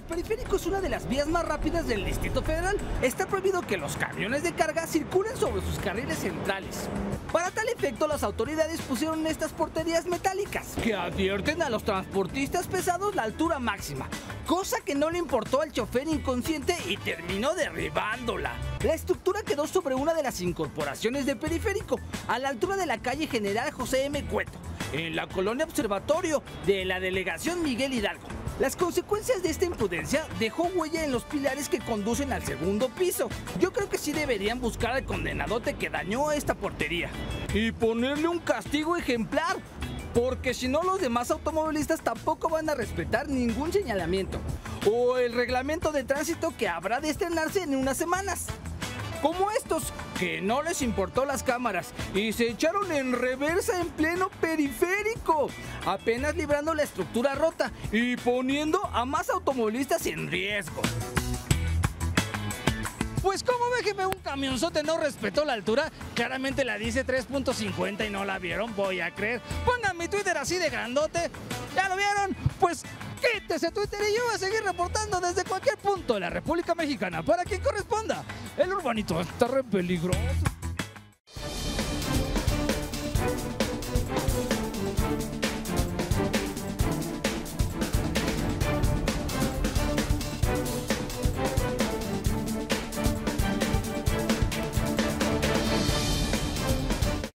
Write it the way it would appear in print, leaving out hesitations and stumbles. el periférico es una de las vías más rápidas del Distrito Federal. Está prohibido que los camiones de carga circulen sobre sus carriles centrales. Para tal efecto, las autoridades pusieron estas porterías metálicas que advierten a los transportistas pesados la altura máxima, cosa que no le importó al chofer inconsciente y terminó derribándola. La estructura quedó sobre una de las incorporaciones del periférico, a la altura de la calle General José M. Cueto, en la colonia Observatorio de la delegación Miguel Hidalgo. Las consecuencias de esta imprudencia dejó huella en los pilares que conducen al segundo piso. Yo creo que sí deberían buscar al condenadote que dañó esta portería y ponerle un castigo ejemplar, porque si no, los demás automovilistas tampoco van a respetar ningún señalamiento o el reglamento de tránsito que habrá de estrenarse en unas semanas. Como estos, que no les importó las cámaras y se echaron en reversa en pleno periférico, apenas librando la estructura rota y poniendo a más automovilistas en riesgo. Pues como ve, jefe, un camionzote no respetó la altura, claramente la dice 3.50 y no la vieron, voy a creer. Pongan mi Twitter así de grandote, ¿ya lo vieron? Pues quítese Twitter y yo voy a seguir reportando desde cualquier punto de la República Mexicana para quien corresponda. El Urbanito está re peligroso.